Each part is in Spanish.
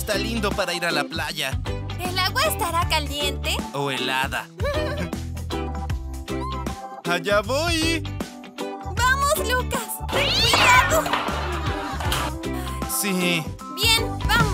está lindo para ir a la playa. ¿El agua estará caliente? O helada. ¡Allá voy! ¡Vamos, Luccas! ¡Cuidado! Sí. Bien, vamos.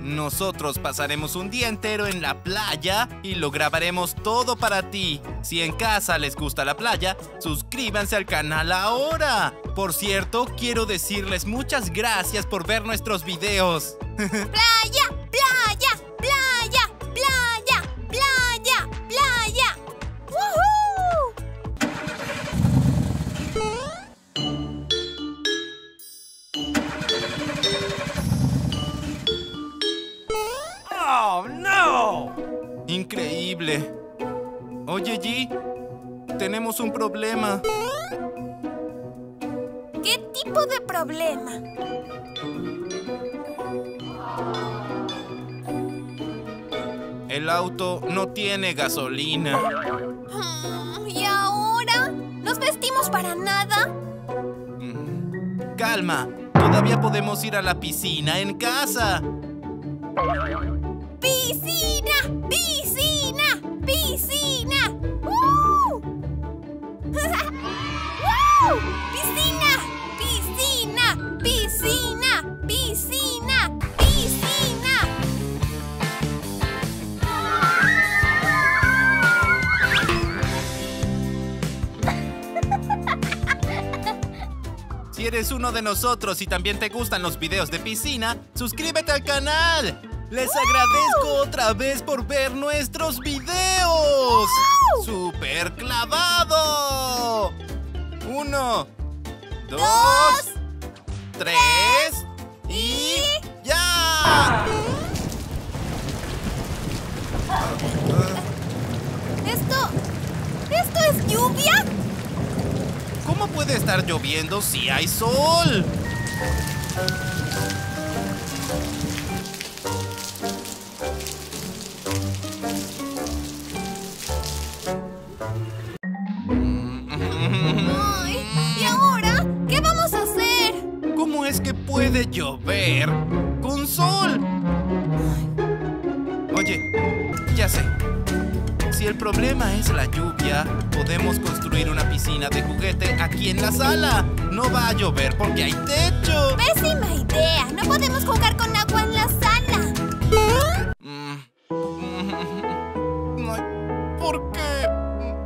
Nosotros pasaremos un día entero en la playa y lo grabaremos todo para ti. Si en casa les gusta la playa, suscríbanse al canal ahora. Por cierto, quiero decirles muchas gracias por ver nuestros videos. ¡Playa! ¡Playa! ¡Playa! ¡Playa! ¡Playa! ¡Playa! ¡Woohoo! Increíble. Oye, Gigi, tenemos un problema. ¿Qué tipo de problema? El auto no tiene gasolina. ¿Y ahora? ¿Nos vestimos para nada? Calma, todavía podemos ir a la piscina en casa. ¡Piscina! ¡Piscina! ¡Piscina! ¡Uh! ¡Wow! ¡Piscina! ¡Piscina! ¡Piscina! ¡Piscina! ¡Piscina! Si eres uno de nosotros y también te gustan los videos de piscina, ¡suscríbete al canal! ¡Les agradezco otra vez por ver nuestros videos! ¡Súper clavado! 1, 2, 3 y... ¡ya! ¿Esto es lluvia? ¿Cómo puede estar lloviendo si hay sol? Puede llover con sol. Oye, ya sé. Si el problema es la lluvia, podemos construir una piscina de juguete aquí en la sala. No va a llover porque hay techo. ¡Pésima idea! No podemos jugar con agua en la sala. ¿Por qué?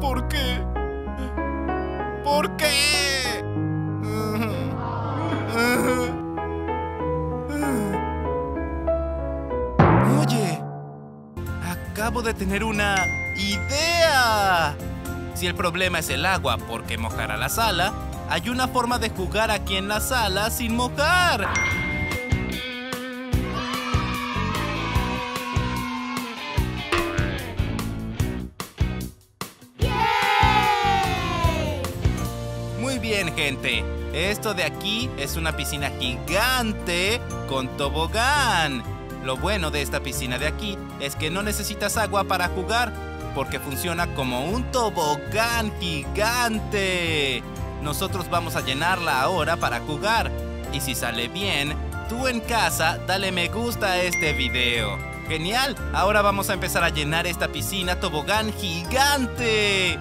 ¿Por qué? ¿Por qué? Oye, acabo de tener una idea. Si el problema es el agua porque mojará la sala, hay una forma de jugar aquí en la sala sin mojar. Muy bien, gente. Esto de aquí es una piscina gigante con tobogán. Lo bueno de esta piscina de aquí es que no necesitas agua para jugar, porque funciona como un tobogán gigante. Nosotros vamos a llenarla ahora para jugar. Y si sale bien, tú en casa dale me gusta a este video. ¡Genial! Ahora vamos a empezar a llenar esta piscina tobogán gigante.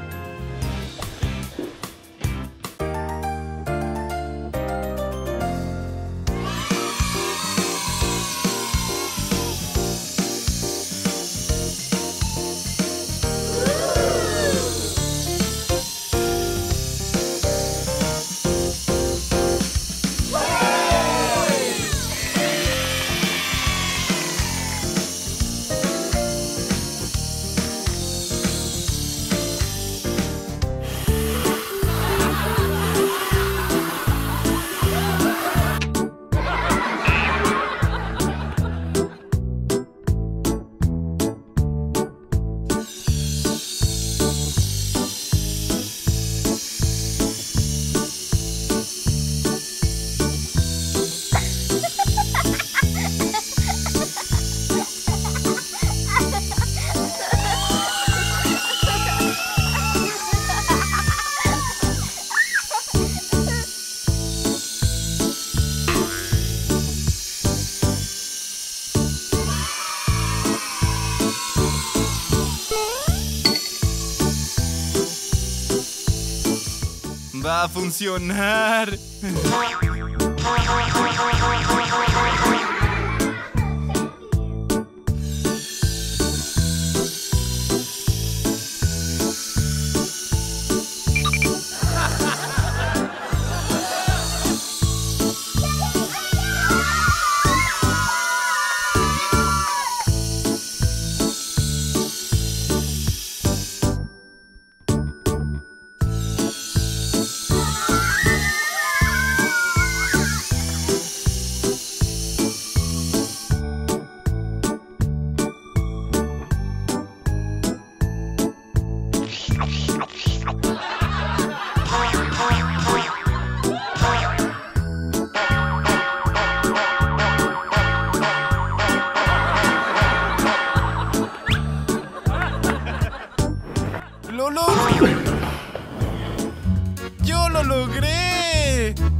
¡Va a funcionar!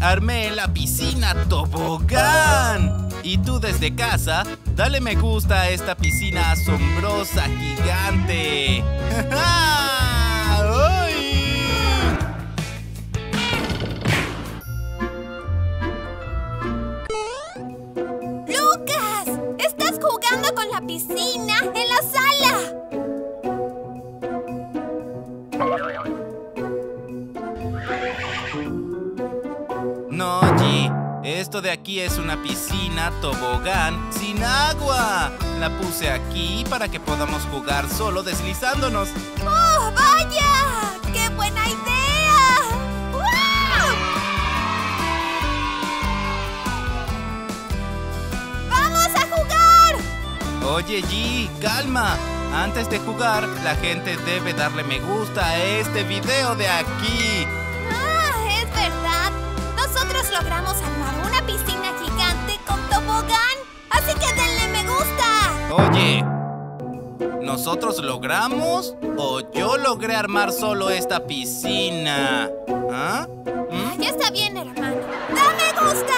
Armé la piscina tobogán. Y tú desde casa, dale me gusta a esta piscina asombrosa gigante. ¡Luccas! ¡Estás jugando con la piscina en la sala! Esto de aquí es una piscina tobogán sin agua. La puse aquí para que podamos jugar solo deslizándonos. ¡Oh, vaya! ¡Qué buena idea! ¡Wow! ¡Vamos a jugar! Oye, Gigi, calma. Antes de jugar, la gente debe darle me gusta a este video de aquí. Logramos armar una piscina gigante con tobogán, así que denle me gusta. Oye, ¿nosotros logramos o yo logré armar solo esta piscina? ¿Ah? Ya está bien, hermano. ¡Da me gusta!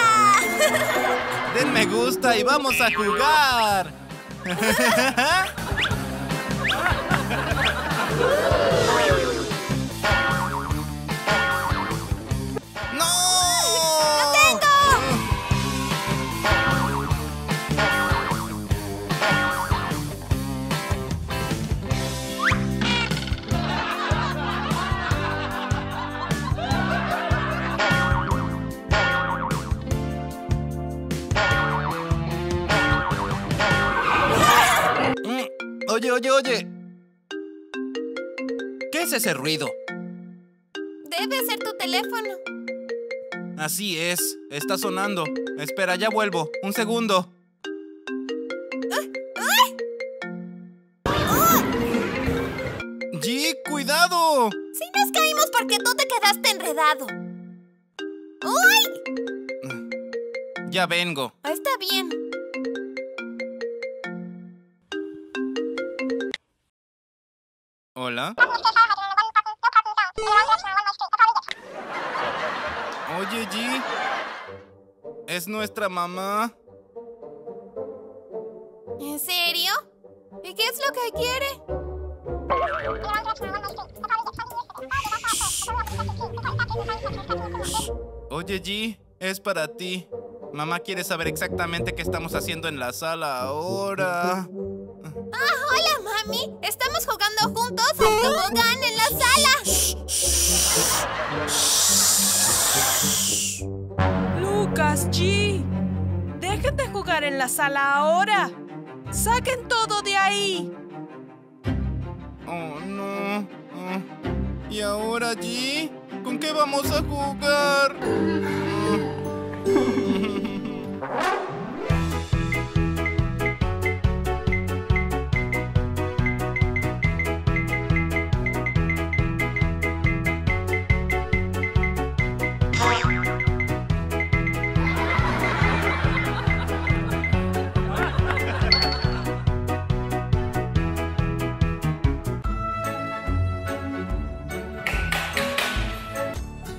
Den me gusta y vamos a jugar. Oye. ¿Qué es ese ruido? Debe ser tu teléfono. Así es, está sonando. Espera, ya vuelvo. Un segundo. ¡G, cuidado! Sí nos caímos porque tú te quedaste enredado. ¡Uy! Ya vengo. Está bien. ¿Hola? Oye, G. ¿Es nuestra mamá? ¿En serio? serio? ¿Y qué es lo que quiere? Oye, Gigi, es para ti. Mamá quiere saber exactamente qué estamos haciendo en la sala ahora. Hola, mami. Estamos jugando juntos al tobogán en la sala. Luccas, Gigi, déjate jugar en la sala ahora. ¡Saquen todo de ahí! Oh, no. ¿Y ahora, Gigi? ¿Con qué vamos a jugar?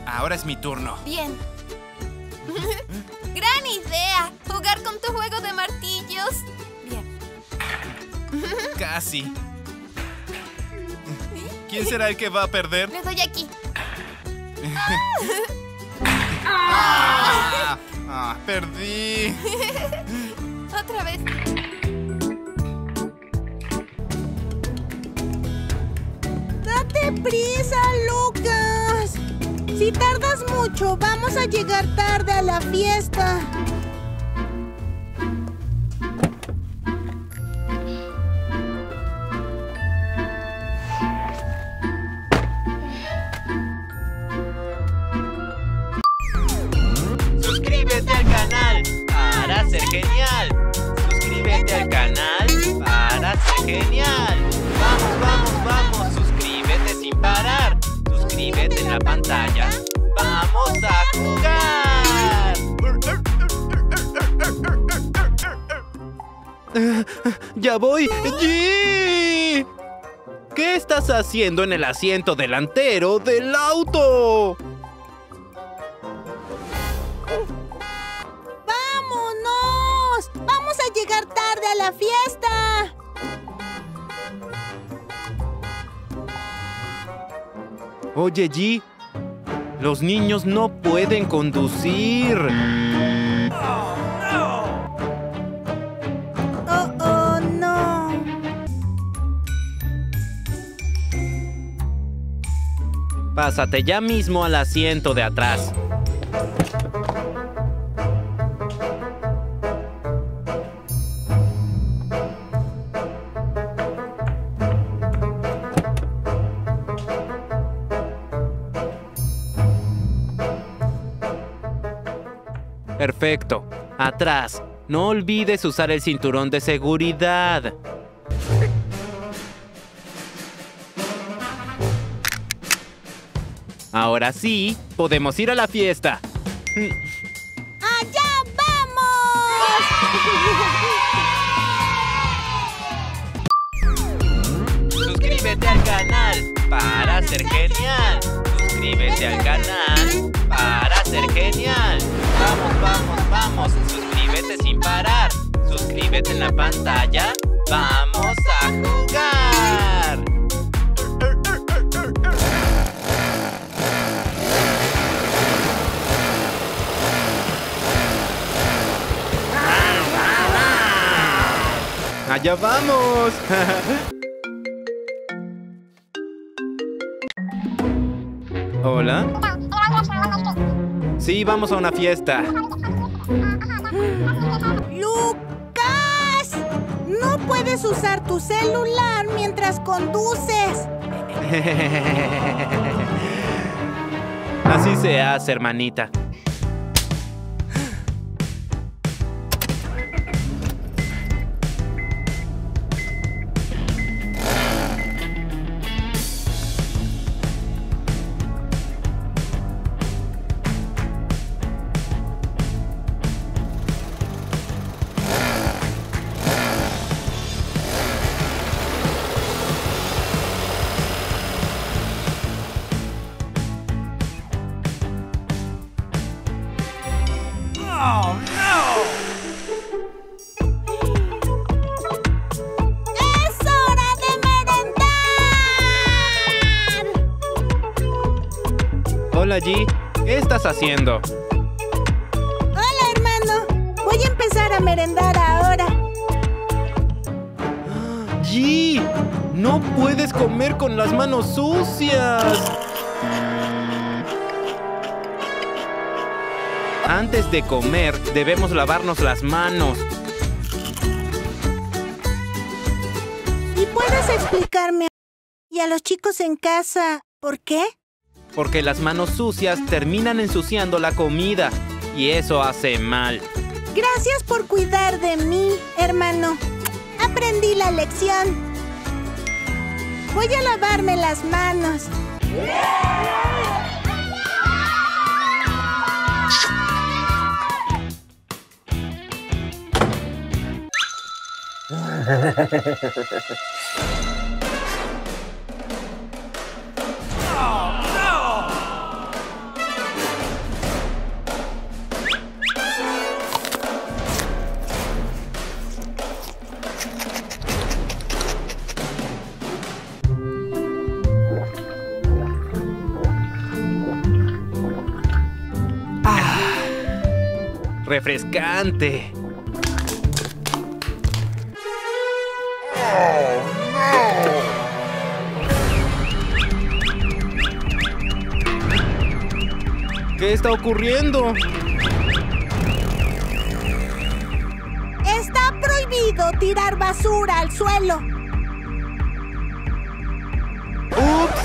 Ahora es mi turno. Bien. ¡Gran idea! Jugar con tu juego de martillos. Bien. Casi. ¿Quién será el que va a perder? Le doy aquí. Perdí. Otra vez. ¡Date prisa, Luccas! Si tardas mucho, vamos a llegar tarde a la fiesta. Suscríbete al canal para ser genial. Suscríbete al canal para ser genial. Vamos, vamos, vamos. Suscríbete sin parar. Suscríbete en la pantalla. ¡Vamos a jugar! ¡Ya voy! ¡Gigi! ¿Qué estás haciendo en el asiento delantero del auto? ¡Vámonos! ¡Vamos a llegar tarde a la fiesta! Oye, Gigi, los niños no pueden conducir. Oh, no. Pásate ya mismo al asiento de atrás. Perfecto. Atrás. No olvides usar el cinturón de seguridad. Ahora sí, podemos ir a la fiesta. ¡Allá vamos! Suscríbete al canal para ser genial. Suscríbete al canal para ser genial. Vamos, vamos, vamos. Suscríbete sin parar. Suscríbete en la pantalla. Vamos a jugar. ¡Allá vamos! ¿Hola? Sí, vamos a una fiesta. ¡Luccas! No puedes usar tu celular mientras conduces. Así se hace, hermanita. Oh, no! haciendo allí? ¿Qué estás haciendo? Hola, hermano. Voy a empezar a merendar ahora. ¡Gigi! ¡No puedes comer con las manos sucias! Antes de comer, debemos lavarnos las manos. ¿Y puedes explicarme y a los chicos en casa por qué? Porque las manos sucias terminan ensuciando la comida y eso hace mal. Gracias por cuidar de mí, hermano. Aprendí la lección. Voy a lavarme las manos. ¡Refrescante! ¿Qué está ocurriendo? Está prohibido tirar basura al suelo. ¡Ups!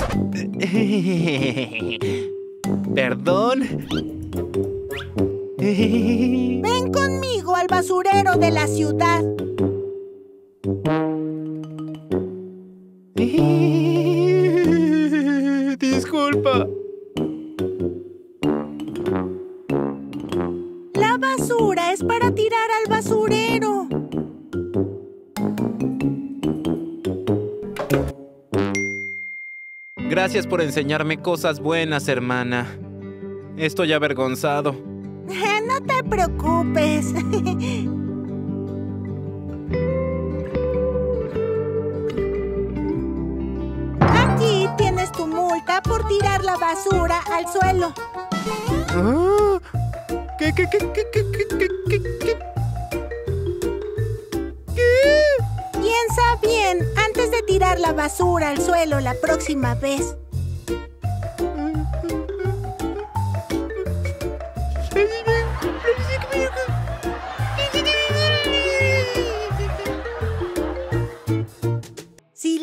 Perdón. Ven conmigo al basurero de la ciudad. Disculpa. La basura es para tirar al basurero. Gracias por enseñarme cosas buenas, hermana. Estoy avergonzado. No te preocupes. Aquí tienes tu multa por tirar la basura al suelo. Oh, ¿Qué? Piensa bien antes de tirar la basura al suelo la próxima vez.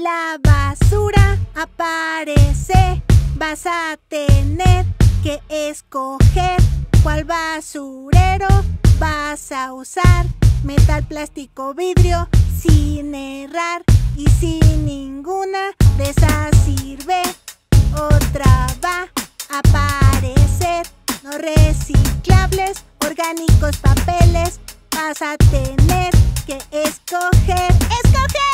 La basura aparece, vas a tener que escoger cuál basurero vas a usar. Metal, plástico, vidrio, sin errar y si ninguna de esas sirve, otra va a aparecer. No reciclables, orgánicos, papeles, vas a tener que escoger. ¡Escoger!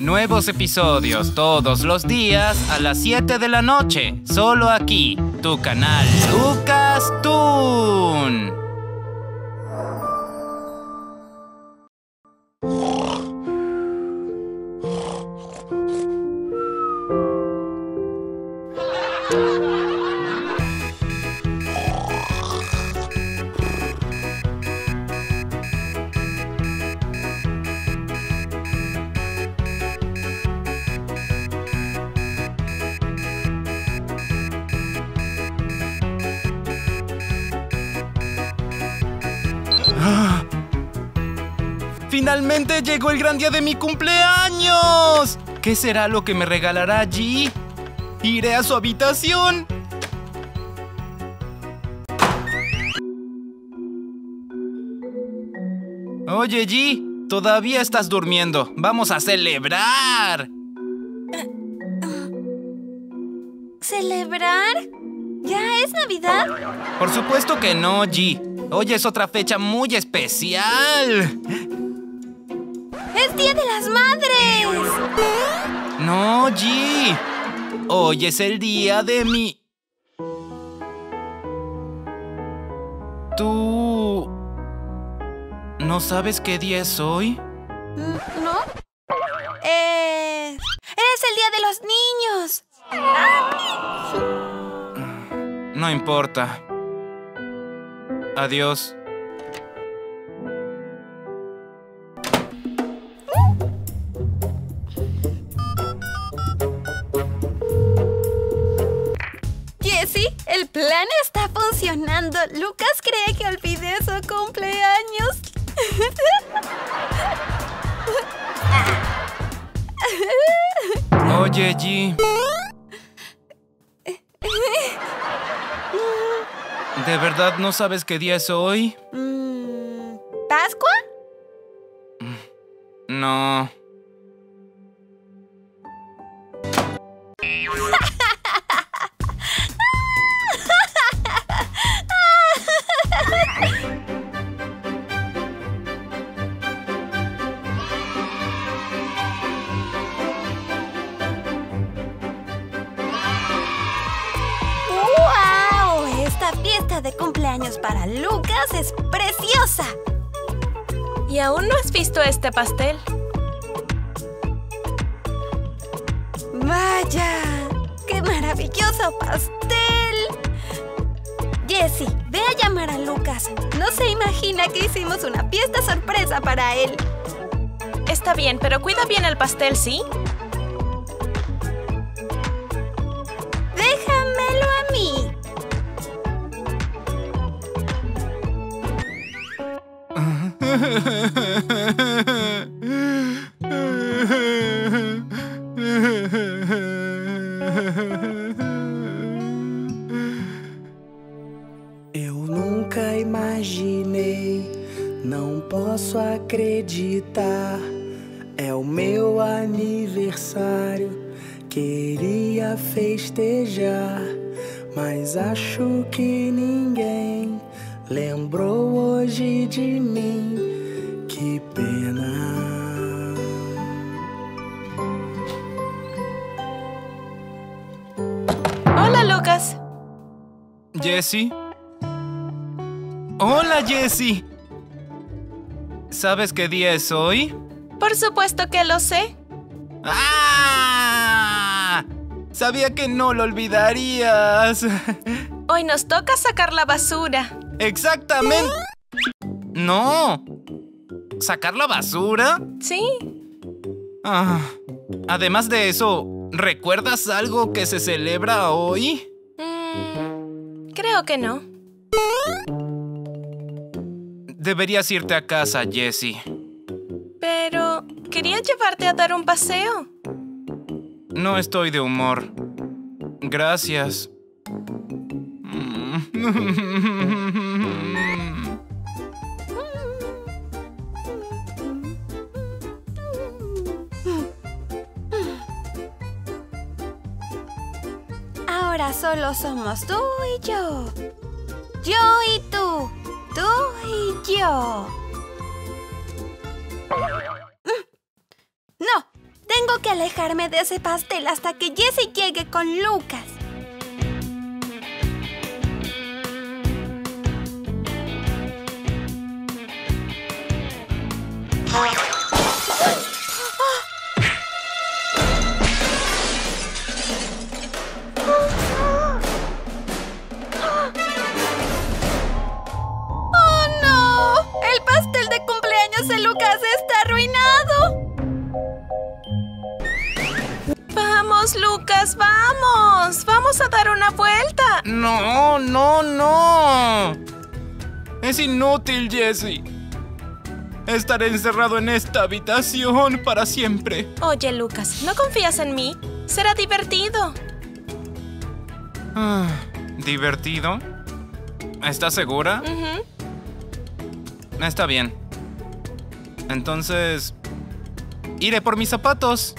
Nuevos episodios todos los días a las 7 de la noche, solo aquí, tu canal Luccas Toon. ¡Finalmente llegó el gran día de mi cumpleaños! ¿Qué será lo que me regalará Gigi? ¡Iré a su habitación! Oye, Gigi, todavía estás durmiendo. ¡Vamos a celebrar! ¿Celebrar? ¿Ya es Navidad? Por supuesto que no, Gigi. Hoy es otra fecha muy especial. ¡Es Día de las Madres! No, Gigi. Hoy es el día de mi... ¿Tú... no sabes qué día es hoy? ¿No? ¡Eres el Día de los Niños! No importa. Adiós. Jessie, el plan está funcionando. Luccas cree que olvidé su cumpleaños. Oye, Gigi. ¿De verdad no sabes qué día es hoy? ¿Pascua? No. De cumpleaños para Luccas es preciosa. ¿Y aún no has visto este pastel? ¡Vaya! ¡Qué maravilloso pastel! Jessie, ve a llamar a Luccas. No se imagina que hicimos una fiesta sorpresa para él. Está bien, pero cuida bien el pastel, ¿sí? Eu nunca imaginei, não posso acreditar. É o meu aniversário, queria festejar, mas acho que ninguém lembrou hoje de mim. Que pena. Hola, Luccas. Jessie. Hola, Jessie. ¿Sabes qué día es hoy? Por supuesto que lo sé. ¡Ah! Sabía que no lo olvidarías. Hoy nos toca sacar la basura. Exactamente. No. ¿Sacar la basura? Sí. Ah, además de eso, ¿recuerdas algo que se celebra hoy? Creo que no. Deberías irte a casa, Jessie. Pero quería llevarte a dar un paseo. No estoy de humor. Gracias. Ahora solo somos tú y yo. Yo y tú. Tú y yo. No, tengo que alejarme de ese pastel hasta que Jessie llegue con Luccas. Luccas, vamos. Vamos a dar una vuelta. No, no, no. Es inútil, Jessie. Estaré encerrado en esta habitación para siempre. Oye, Luccas, ¿no confías en mí? Será divertido. Ah, ¿divertido? ¿Estás segura? Está bien. Entonces, iré por mis zapatos.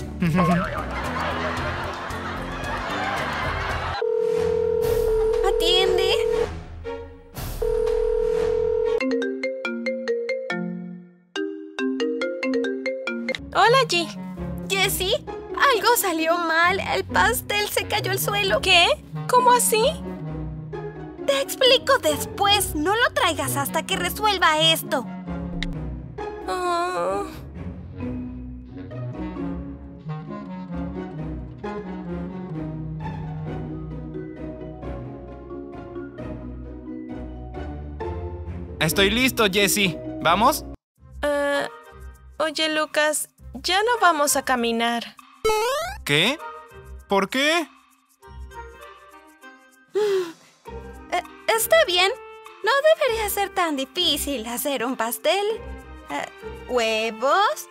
¿Atiende? Hola, G. Jessie, algo salió mal. El pastel se cayó al suelo. ¿Qué? ¿Cómo así? Te explico después. No lo traigas hasta que resuelva esto. Oh. Estoy listo, Jessie. ¿Vamos? Oye, Luccas, ya no vamos a caminar. ¿Qué? ¿Por qué? Está bien. No debería ser tan difícil hacer un pastel. ¿Huevos?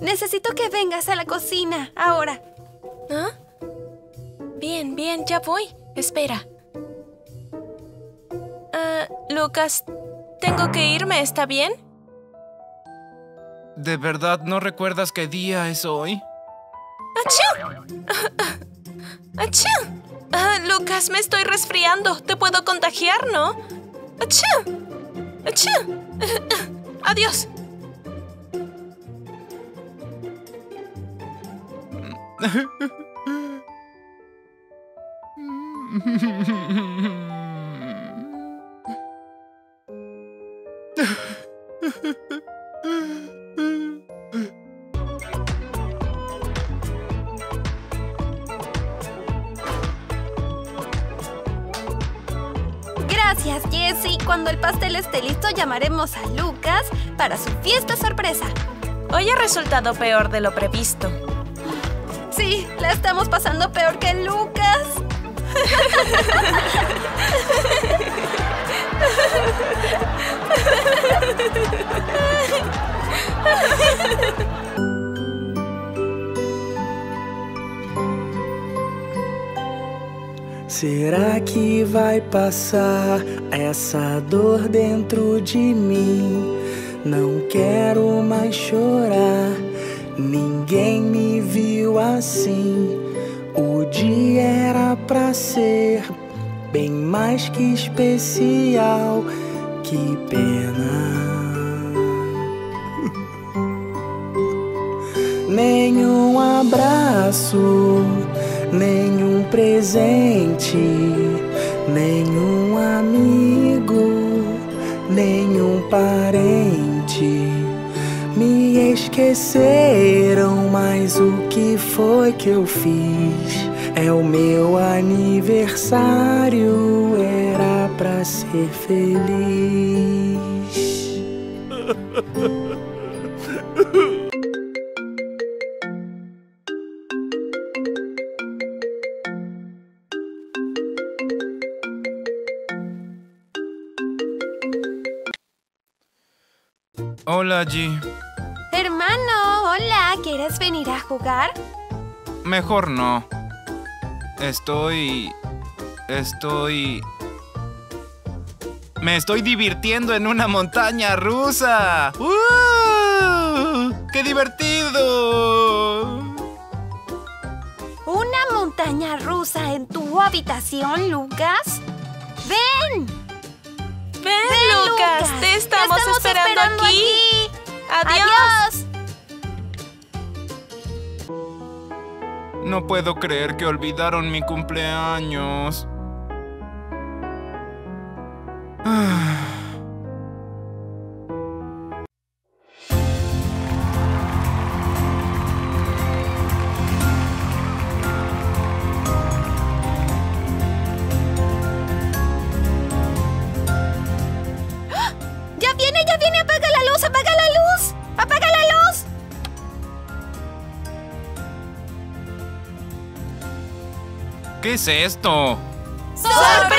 Necesito que vengas a la cocina ahora. ¿Ah? Bien, bien, ya voy. Espera. Luccas, tengo que irme, ¿está bien? ¿De verdad no recuerdas qué día es hoy? ¡Achú! ¡Achú! Luccas, me estoy resfriando. Te puedo contagiar, ¿no? ¡Achú! ¡Achú! ¡Adiós! Gracias, Jessie. Cuando el pastel esté listo, llamaremos a Luccas para su fiesta sorpresa. Hoy ha resultado peor de lo previsto. Sí, la estamos pasando peor que Luccas. Será que vai passar essa dor dentro de mim? Não quero mais chorar. Ninguém me viu assim. O dia era pra ser bem mais que especial. Que pena. Nenhum abraço, nenhum presente, nenhum amigo, nenhum parente. Me esqueceram, mas o que foi que eu fiz? É o meu aniversário, era pra ser feliz. Hola, Gigi. Hermano, hola. ¿Quieres venir a jugar? Mejor no. Me estoy divirtiendo en una montaña rusa. ¡Qué divertido! ¿Una montaña rusa en tu habitación, Luccas? ¡Ven! ¡Ven, Luccas! ¡Te estamos esperando aquí! ¡Adiós! No puedo creer que olvidaron mi cumpleaños. ¡Ya viene! ¡Apaga la luz! ¡Apaga la luz! ¡Apaga la luz! ¿Qué es esto? ¡Sorpresa!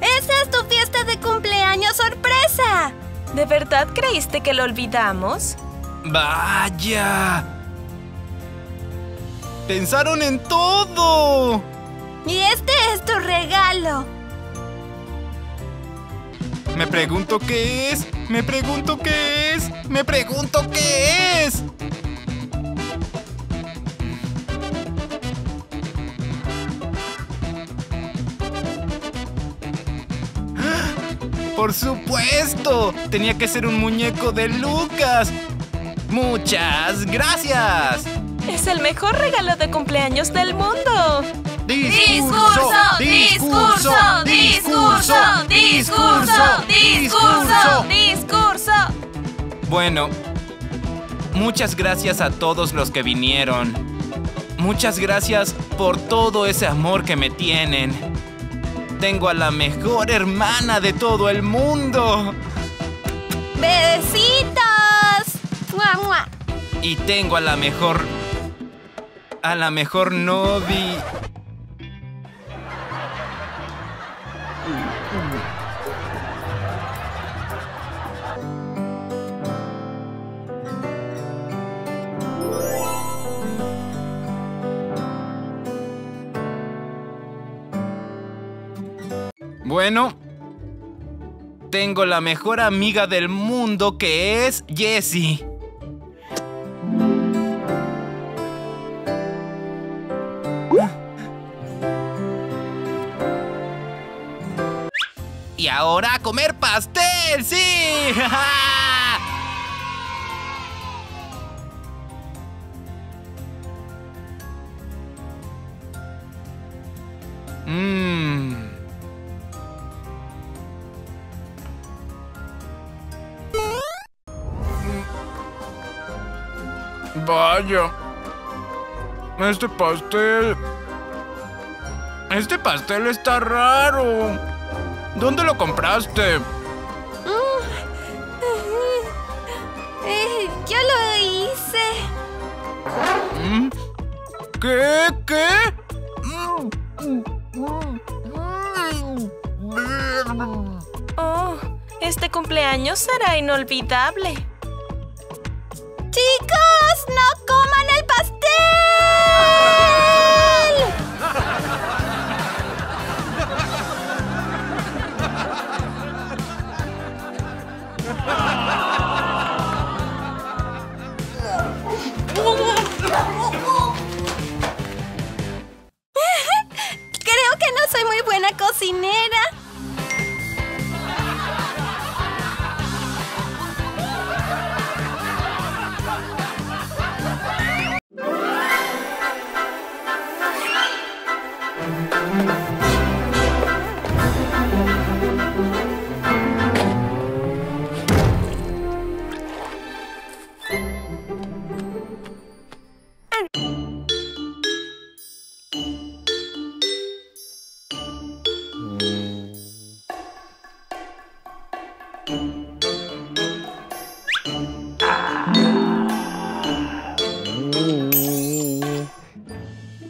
¡Esa es tu fiesta de cumpleaños sorpresa! ¿De verdad creíste que lo olvidamos? ¡Vaya! ¡Pensaron en todo! ¡Y este es tu regalo! Me pregunto qué es, ¡Por supuesto! Tenía que ser un muñeco de Luccas. ¡Muchas gracias! Es el mejor regalo de cumpleaños del mundo. ¡Discurso! Bueno, muchas gracias a todos los que vinieron. Muchas gracias por todo ese amor que me tienen. Tengo a la mejor hermana de todo el mundo. ¡Besitos! ¡Mua, mua! Y tengo a la mejor... novia... Bueno, tengo la mejor amiga del mundo que es Jessie. Y ahora a comer pastel, sí. Vaya, este pastel está raro. ¿Dónde lo compraste? Yo lo hice. ¿Qué? Oh, este cumpleaños será inolvidable. ¡Chicos, no coman el pastel! Creo que no soy muy buena cocinera.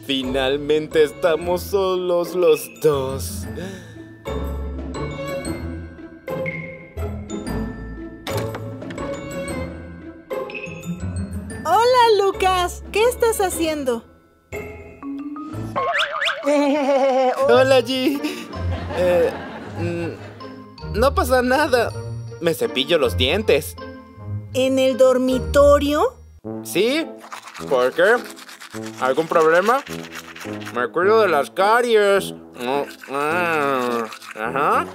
Finalmente estamos solos los dos. Hola, Luccas. ¿Qué estás haciendo? Hola, Gigi. No pasa nada. Me cepillo los dientes. ¿En el dormitorio? Sí, ¿por qué? ¿Algún problema? Me cuido de las caries. Ajá.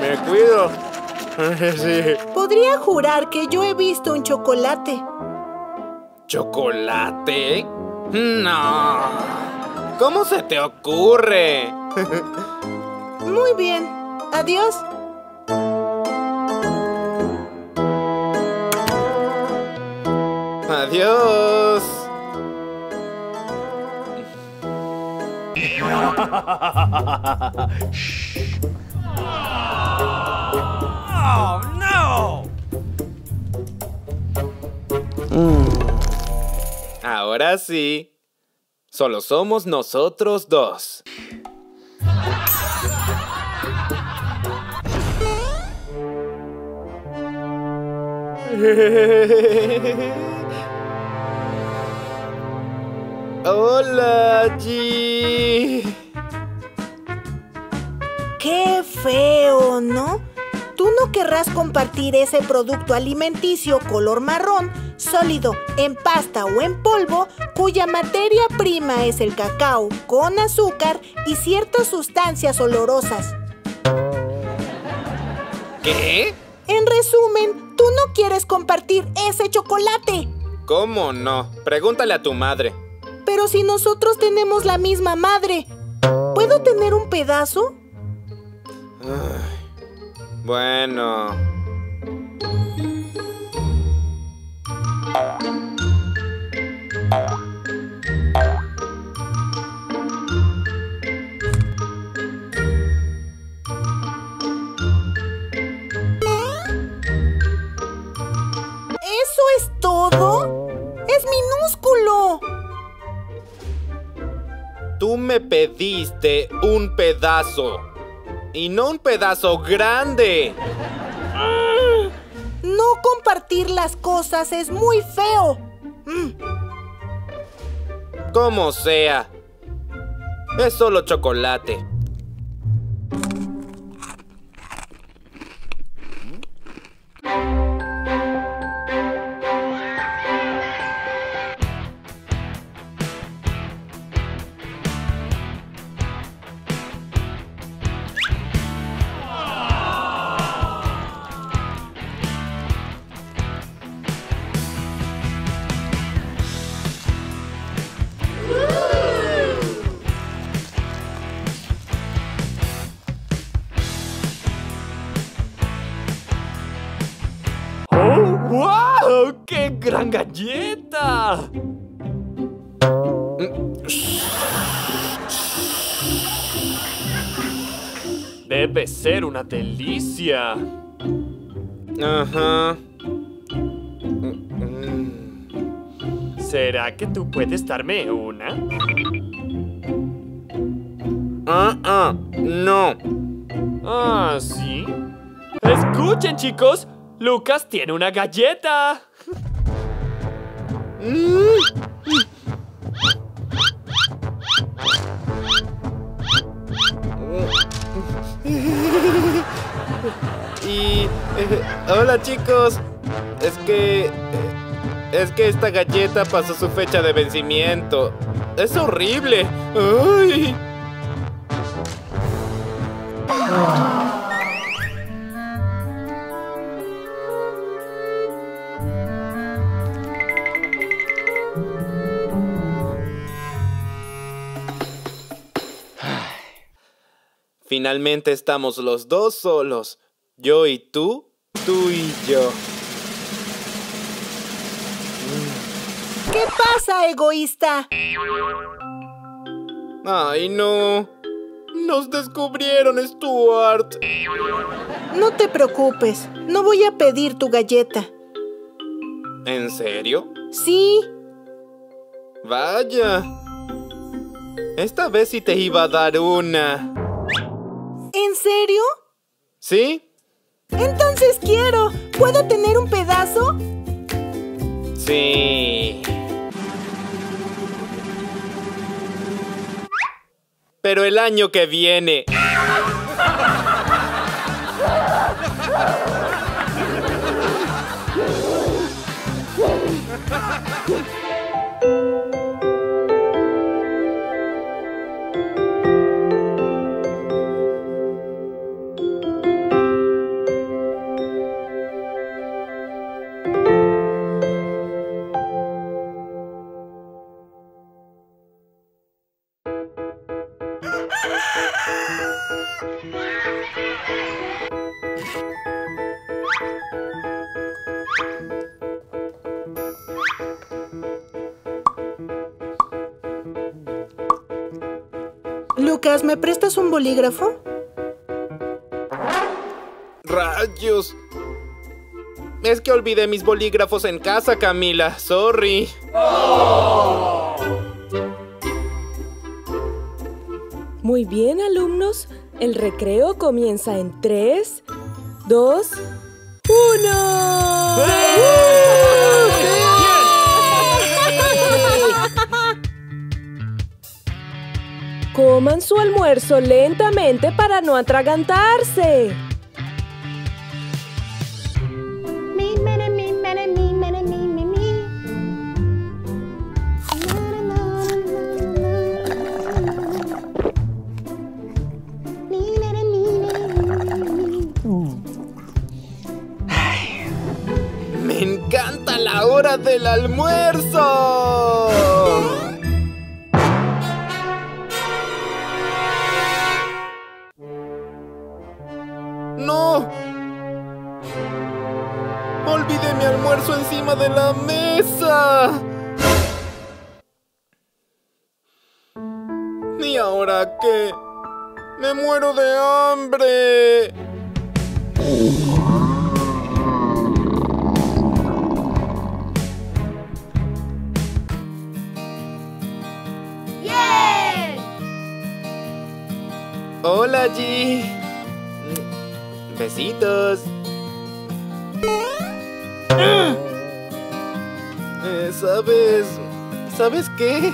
Me cuido. Sí. Podría jurar que yo he visto un chocolate. ¿Chocolate? No. ¿Cómo se te ocurre? Muy bien. Adiós. Adiós. Oh, no. Ahora sí. Solo somos nosotros dos. ¡Hola, G! ¡Qué feo!, ¿no? Tú no querrás compartir ese producto alimenticio color marrón, sólido, en pasta o en polvo, cuya materia prima es el cacao, con azúcar y ciertas sustancias olorosas. ¿Qué? En resumen, tú no quieres compartir ese chocolate. ¿Cómo no? Pregúntale a tu madre. Pero si nosotros tenemos la misma madre, ¿puedo tener un pedazo? Ay, bueno. ¿Eso es todo? ¡Es minúsculo! Tú me pediste un pedazo, y no un pedazo grande. No compartir las cosas es muy feo. Como sea, es solo chocolate. ¡Gran galleta! Debe ser una delicia. Ajá. ¿Será que tú puedes darme una? No. Ah, ¿sí? ¡Escuchen, chicos! ¡Luccas tiene una galleta! Hola, chicos. Es que esta galleta pasó su fecha de vencimiento. ¡Es horrible! ¡Ay! Finalmente estamos los dos solos. Yo y tú, tú y yo. ¿Qué pasa, egoísta? Ay, no. Nos descubrieron, Stuart. No te preocupes. No voy a pedir tu galleta. ¿En serio? Sí. Vaya. Esta vez sí te iba a dar una. ¿En serio? ¿Sí? Entonces quiero. ¿Puedo tener un pedazo? Sí. Pero el año que viene. Lucas, ¿me prestas un bolígrafo? ¡Rayos! Es que olvidé mis bolígrafos en casa, Camila. Sorry. Oh. Muy bien, alumnos. El recreo comienza en 3, 2, 1. Coman su almuerzo lentamente para no atragantarse. ¡Me encanta la hora del almuerzo! ¡No! ¡Olvidé mi almuerzo encima de la mesa! ¿Y ahora qué? ¡Me muero de hambre! ¡Yay! ¡Hola, Gigi! ¡Besitos! ¿Sabes qué?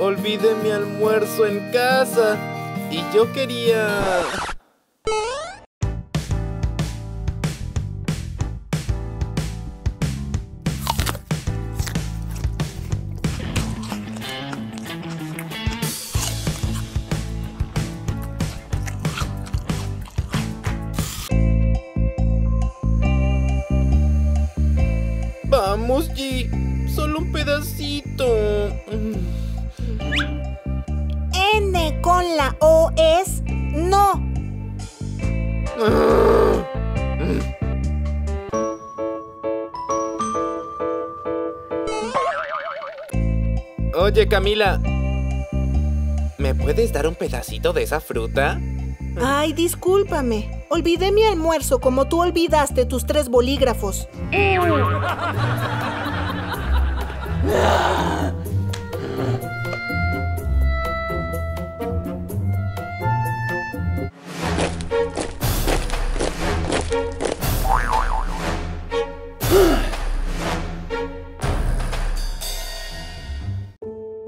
Olvidé mi almuerzo en casa y yo quería... Vamos, G. Solo un pedacito. N con la O es no. Oye, Camila. ¿Me puedes dar un pedacito de esa fruta? Ay, discúlpame. Olvidé mi almuerzo como tú olvidaste tus 3 bolígrafos.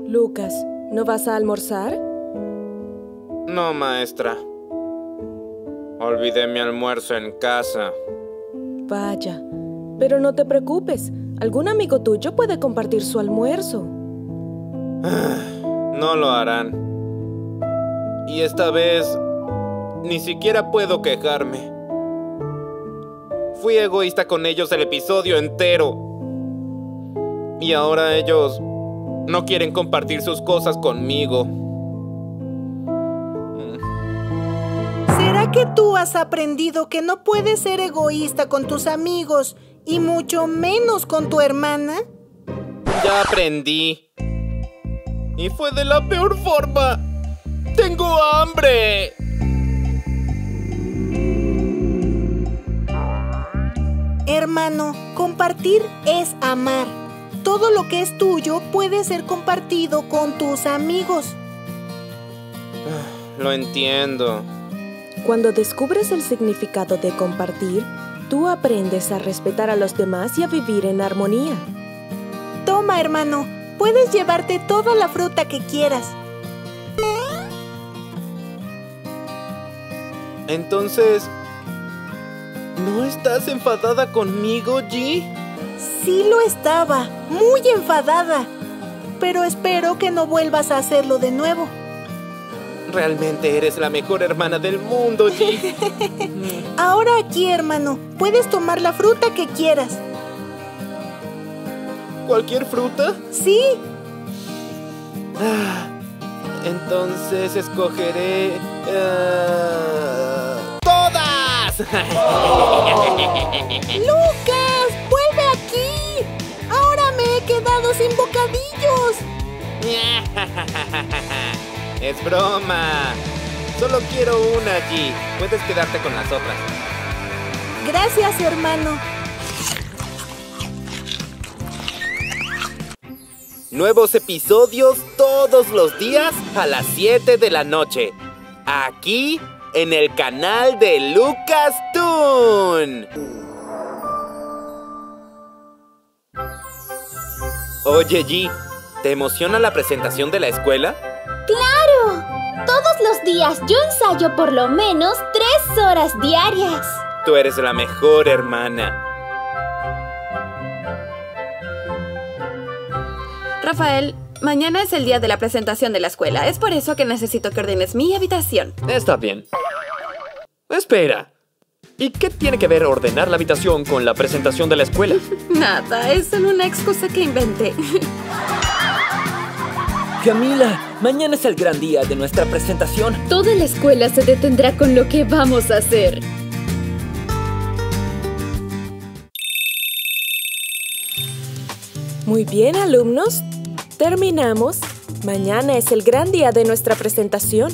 Lucas, ¿no vas a almorzar? No, maestra. Olvidé mi almuerzo en casa. Vaya, pero no te preocupes. Algún amigo tuyo puede compartir su almuerzo. No lo harán. Y esta vez, ni siquiera puedo quejarme. Fui egoísta con ellos el episodio entero. Y ahora ellos no quieren compartir sus cosas conmigo. ¿Será que tú has aprendido que no puedes ser egoísta con tus amigos y mucho menos con tu hermana? Ya aprendí. Y fue de la peor forma. ¡Tengo hambre! Hermano, compartir es amar. Todo lo que es tuyo puede ser compartido con tus amigos. Lo entiendo. Cuando descubres el significado de compartir, tú aprendes a respetar a los demás y a vivir en armonía. Toma, hermano. Puedes llevarte toda la fruta que quieras. Entonces, ¿no estás enfadada conmigo, G? Sí lo estaba, muy enfadada. Pero espero que no vuelvas a hacerlo de nuevo. Realmente eres la mejor hermana del mundo, G. Ahora aquí, hermano, puedes tomar la fruta que quieras. ¿Cualquier fruta? Sí. Entonces escogeré... ¡Todas! ¡Luccas! ¡Vuelve aquí! ¡Ahora me he quedado sin bocadillos! ¡Es broma! Solo quiero una allí. Puedes quedarte con las otras. Gracias, hermano. Nuevos episodios todos los días a las 7 de la noche. Aquí, en el canal de Luccas Toon. Oye, Gigi, ¿te emociona la presentación de la escuela? ¡Claro! Todos los días yo ensayo por lo menos 3 horas diarias. Tú eres la mejor hermana. Rafael, mañana es el día de la presentación de la escuela. Es por eso que necesito que ordenes mi habitación. Está bien. Espera. ¿Y qué tiene que ver ordenar la habitación con la presentación de la escuela? Nada, es solo una excusa que inventé. Camila, mañana es el gran día de nuestra presentación. Toda la escuela se detendrá con lo que vamos a hacer. Muy bien, alumnos. Terminamos. Mañana es el gran día de nuestra presentación.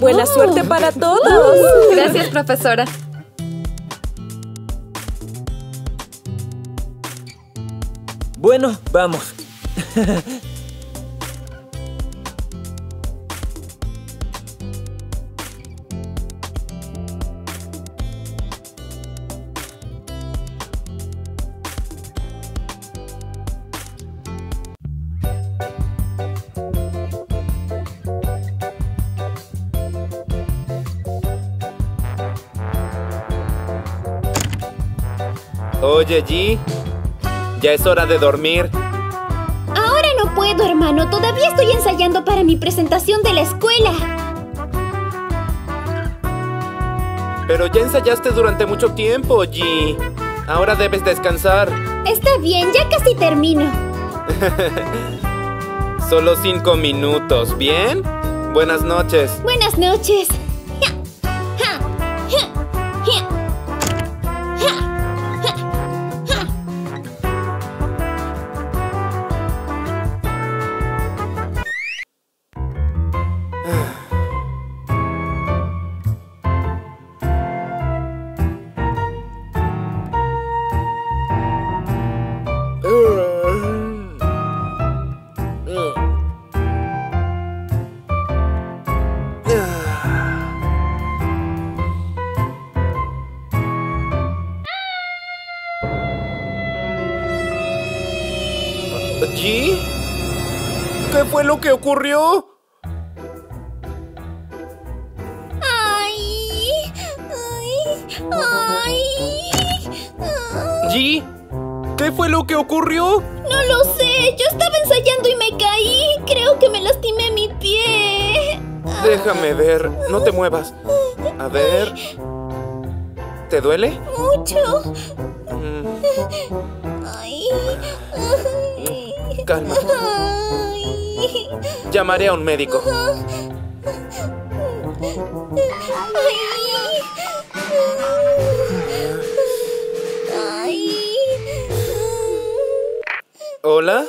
¡Buena suerte para todos! Gracias, profesora. Bueno, vamos. Oye, G, ya es hora de dormir. Ahora no puedo, hermano. Todavía estoy ensayando para mi presentación de la escuela. Pero ya ensayaste durante mucho tiempo, G. Ahora debes descansar. Está bien, ya casi termino. Solo 5 minutos, ¿bien? Buenas noches. Buenas noches. ¿G? ¿Qué fue lo que ocurrió? ¿G? ¿Qué fue lo que ocurrió? No lo sé, yo estaba ensayando y me caí. Creo que me lastimé mi pie. Déjame ver, no te muevas. A ver... ¿Te duele? Mucho. Calma. Llamaré a un médico. ¿Hola?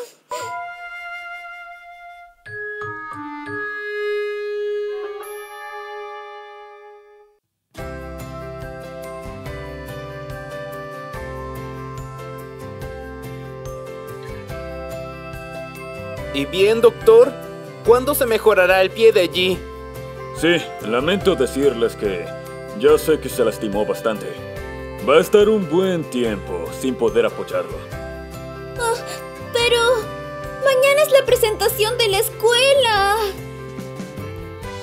¿Y bien, doctor? ¿Cuándo se mejorará el pie de Gigi? Sí, lamento decirles que ya sé que se lastimó bastante. Va a estar un buen tiempo sin poder apoyarlo. Oh, pero... mañana es la presentación de la escuela.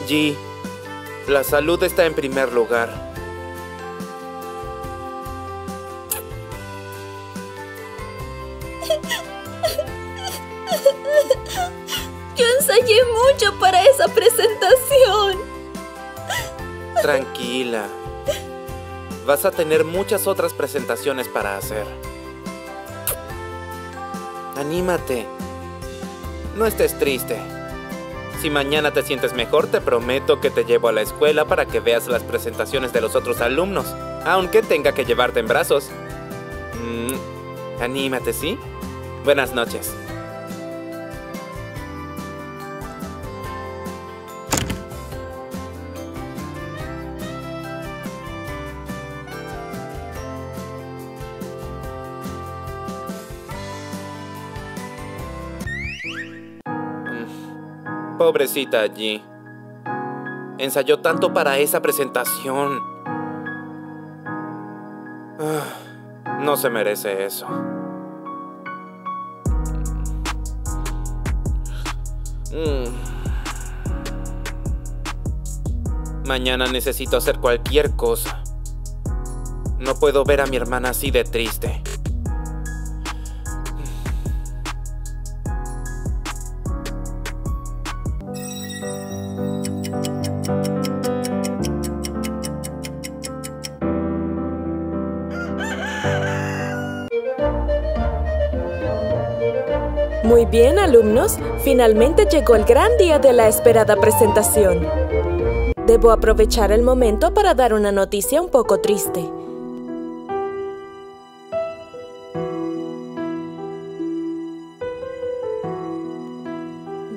Gigi, la salud está en primer lugar. Yo ensayé mucho para esa presentación. Tranquila. Vas a tener muchas otras presentaciones para hacer. Anímate. No estés triste. Si mañana te sientes mejor, te prometo que te llevo a la escuela para que veas las presentaciones de los otros alumnos, aunque tenga que llevarte en brazos. Anímate, ¿sí? Buenas noches. Pobrecita allí. Ensayó tanto para esa presentación. No se merece eso. Mañana necesito hacer cualquier cosa. No puedo ver a mi hermana así de triste. Muy bien, alumnos. Finalmente llegó el gran día de la esperada presentación. Debo aprovechar el momento para dar una noticia un poco triste.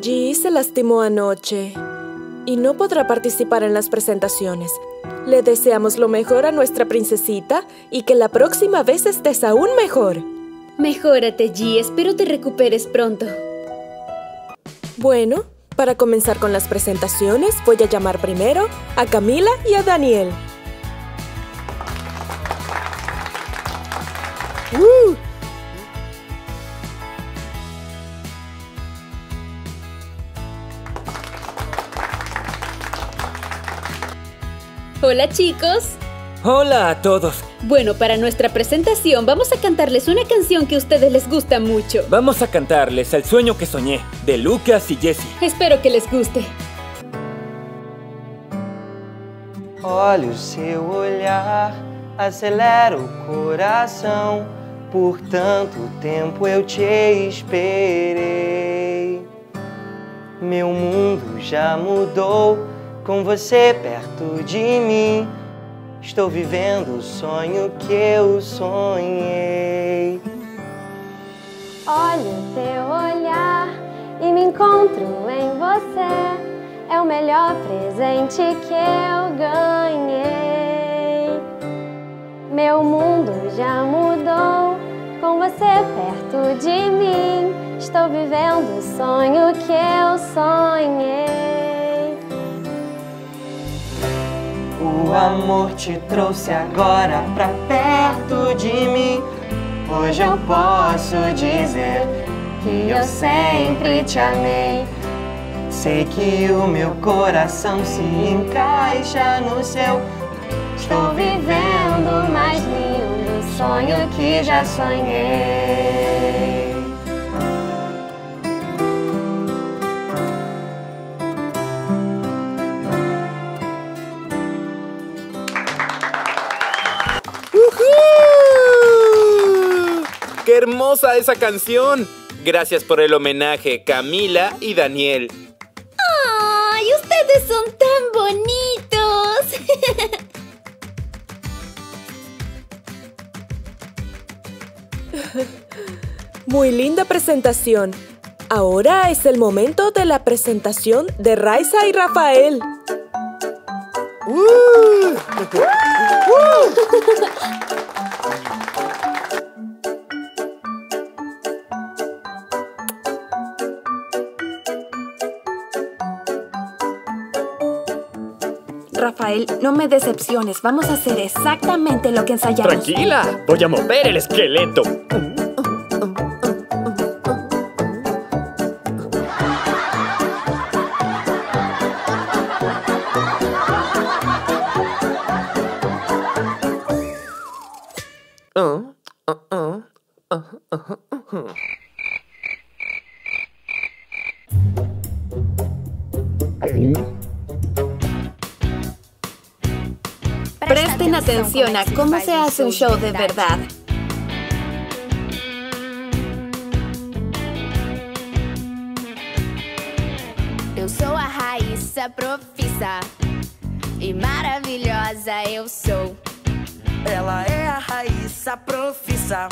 Gigi se lastimó anoche y no podrá participar en las presentaciones. Le deseamos lo mejor a nuestra princesita y que la próxima vez estés aún mejor. Mejórate, Gigi. Espero te recuperes pronto. Bueno, para comenzar con las presentaciones, voy a llamar primero a Camila y a Daniel. Hola, chicos. Hola a todos. Bueno, para nuestra presentación vamos a cantarles una canción que a ustedes les gusta mucho. Vamos a cantarles El sueño que soñé, de Luccas y Jessie. Espero que les guste. Olha o seu olhar, acelera o coração. Por tanto tempo eu te esperei. Meu mundo já mudou, com você perto de mim. Estou vivendo o sonho que eu sonhei. Olho o teu olhar e me encontro em você. É o melhor presente que eu ganhei. Meu mundo já mudou, com você perto de mim. Estou vivendo o sonho que eu sonhei. O amor te trouxe agora pra perto de mim. Hoje eu posso dizer que eu sempre te amei. Sei que o meu coração se encaixa no seu. Estou vivendo o mais lindo sonho que já sonhei. ¡Qué hermosa esa canción! Gracias por el homenaje, Camila y Daniel. ¡Ay, ustedes son tan bonitos! Muy linda presentación. Ahora es el momento de la presentación de Raíssa y Rafael. Rafael, no me decepciones. Vamos a hacer exactamente lo que ensayamos. ¡Tranquila! ¡Voy a mover el esqueleto! Presten atención a cómo se hace un show de verdad. Eu sou a Raíssa profissa e maravilhosa eu sou. Ela é a Raíssa profissa,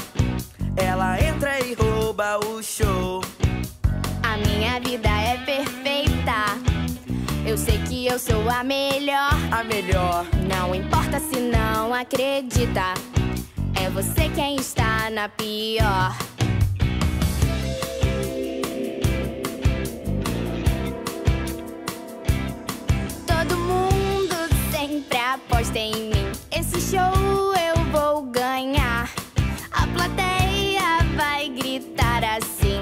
ela entra e rouba o show. A minha vida é perfeita. Eu sei que eu sou a melhor, a melhor. Não importa se não acredita, é você quem está na pior. Todo mundo sempre aposta em mim. Esse show eu vou ganhar. A plateia vai gritar assim: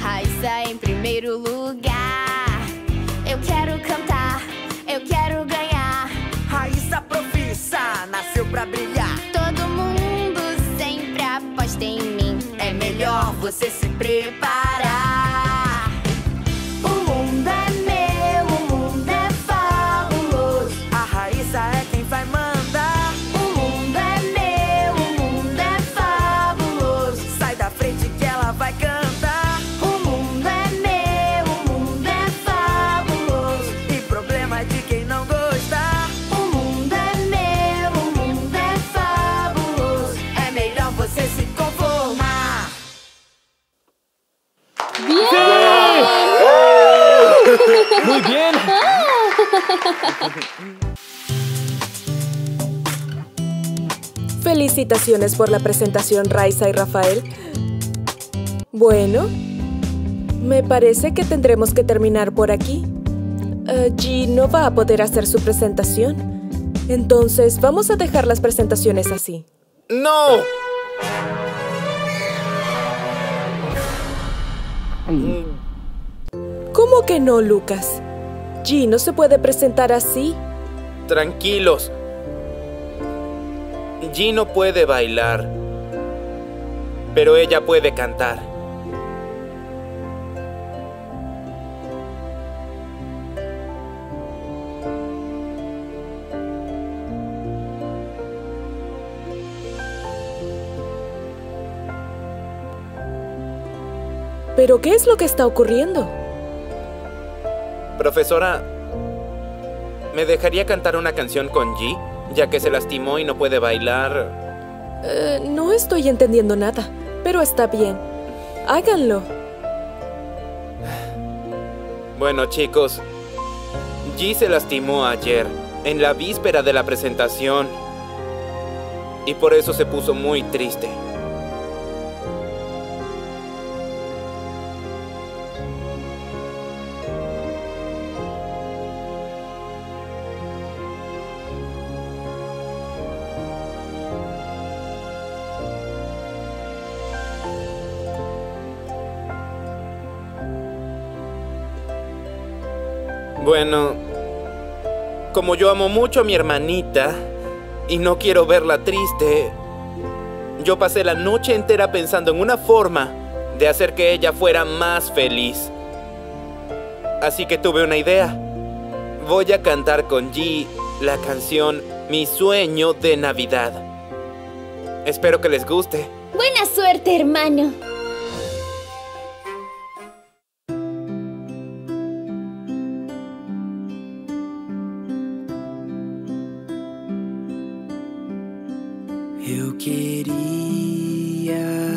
Raíssa em primeiro lugar. Quero cantar, eu quero ganhar. Raíssa profissa, nasceu pra brilhar. Todo mundo sempre aposta em mim. É melhor você se preparar. O mundo é meu, o mundo é fabuloso. A Raíssa é quem vai mandar. O mundo é meu, o mundo é fabuloso. Sai da frente que ela vai cantar. ¡Muy bien! Felicitaciones por la presentación, Raíssa y Rafael. Bueno, me parece que tendremos que terminar por aquí. Gigi no va a poder hacer su presentación. Entonces, vamos a dejar las presentaciones así. ¡No! ¿Cómo que no, Luccas? Gigi no se puede presentar así. Tranquilos. Gigi no puede bailar, pero ella puede cantar. ¿Pero qué es lo que está ocurriendo? Profesora, ¿me dejaría cantar una canción con Gigi, ya que se lastimó y no puede bailar? No estoy entendiendo nada, pero está bien. Háganlo. Bueno, chicos, Gigi se lastimó ayer, en la víspera de la presentación, y por eso se puso muy triste. Bueno, como yo amo mucho a mi hermanita y no quiero verla triste, yo pasé la noche entera pensando en una forma de hacer que ella fuera más feliz. Así que tuve una idea. Voy a cantar con Gigi la canción Mi Sueño de Navidad. Espero que les guste. Buena suerte, hermano.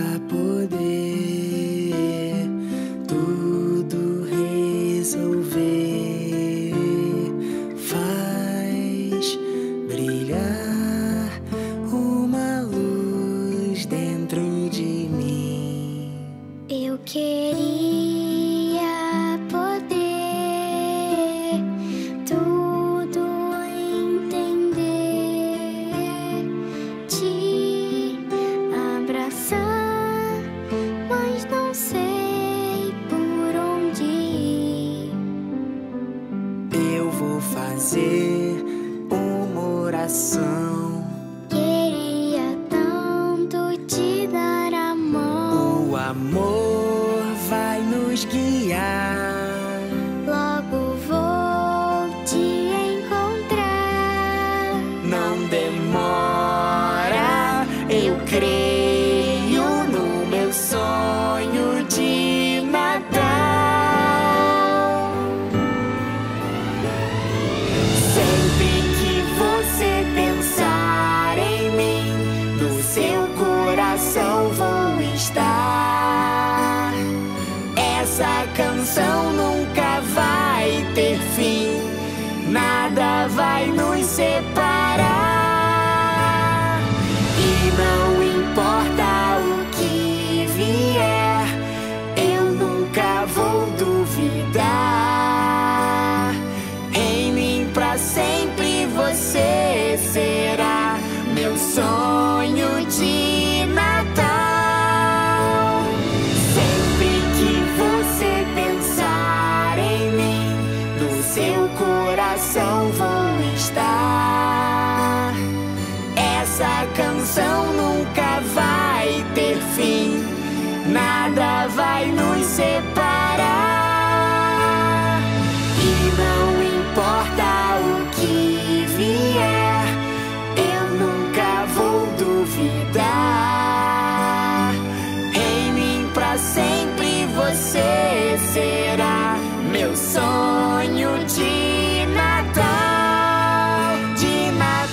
Queria poder tudo vou fazer uma oração. Queria tanto te dar a mão. O amor vai nos guiar. Logo vou te encontrar. Não demora, eu creio no meu sonho de Natal. Sempre que você pensar em mim, no seu coração vou estar. Essa canção nunca vai ter fim, nada vai nos separar. Não importa o que vier, eu nunca vou duvidar. Em mim pra sempre você será meu sonho de Natal. Sempre que você pensar em mim, no seu coração vou estar. Essa canção nunca vai ter fim, nada vai nos separar. E não importa o que vier, eu nunca vou duvidar. Em mim pra sempre você será meu sonho de Natal, de Natal.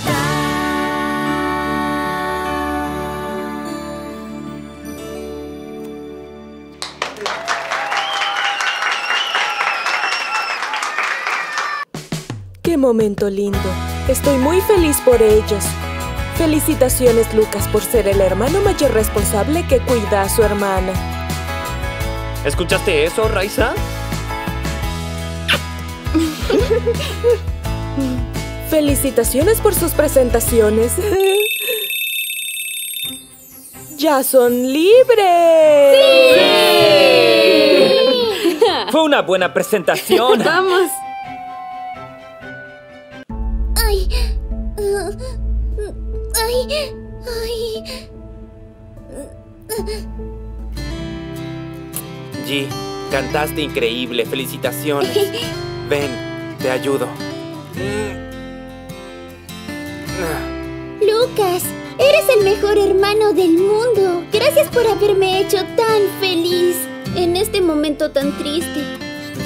¡Qué momento lindo! Estoy muy feliz por ellos. Felicitaciones, Luccas, por ser el hermano mayor responsable que cuida a su hermana. ¿Escuchaste eso, Raíssa? Felicitaciones por sus presentaciones. ¡Ya son libres! ¡Sí! ¡Sí! ¡Fue una buena presentación! ¡Vamos! Gigi, cantaste increíble, felicitaciones. Ven, te ayudo. Luccas, eres el mejor hermano del mundo. Gracias por haberme hecho tan feliz en este momento tan triste.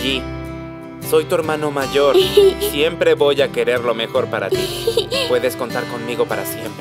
Gigi, soy tu hermano mayor. Siempre voy a querer lo mejor para ti. Puedes contar conmigo para siempre.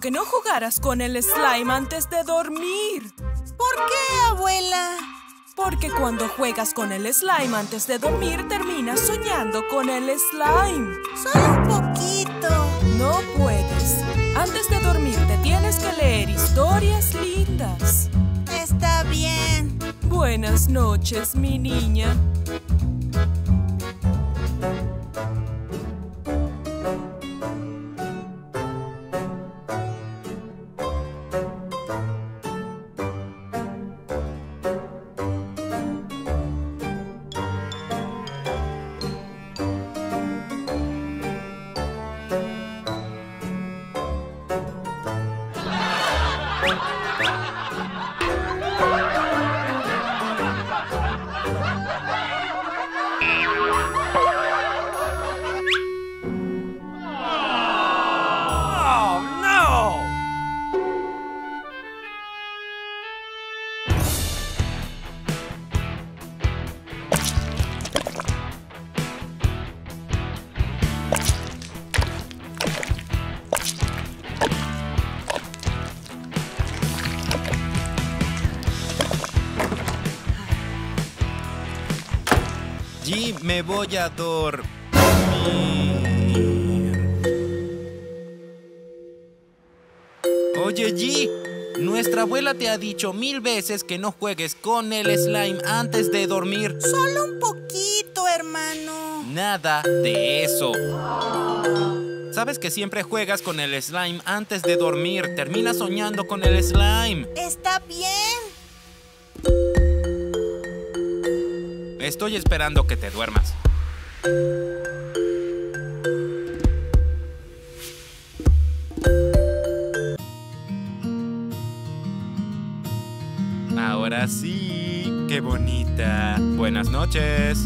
Que no jugaras con el slime antes de dormir. ¿Por qué, abuela? Porque cuando juegas con el slime antes de dormir, terminas soñando con el slime. Solo un poquito. No puedes. Antes de dormir te tienes que leer historias lindas. Está bien. Buenas noches, mi niña. allí me voy a dormir. Oye, Gigi, nuestra abuela te ha dicho 1000 veces que no juegues con el slime antes de dormir. Solo un poquito, hermano. Nada de eso. Sabes que siempre juegas con el slime antes de dormir. Terminas soñando con el slime. Está bien. Estoy esperando que te duermas. Ahora sí, qué bonita. Buenas noches.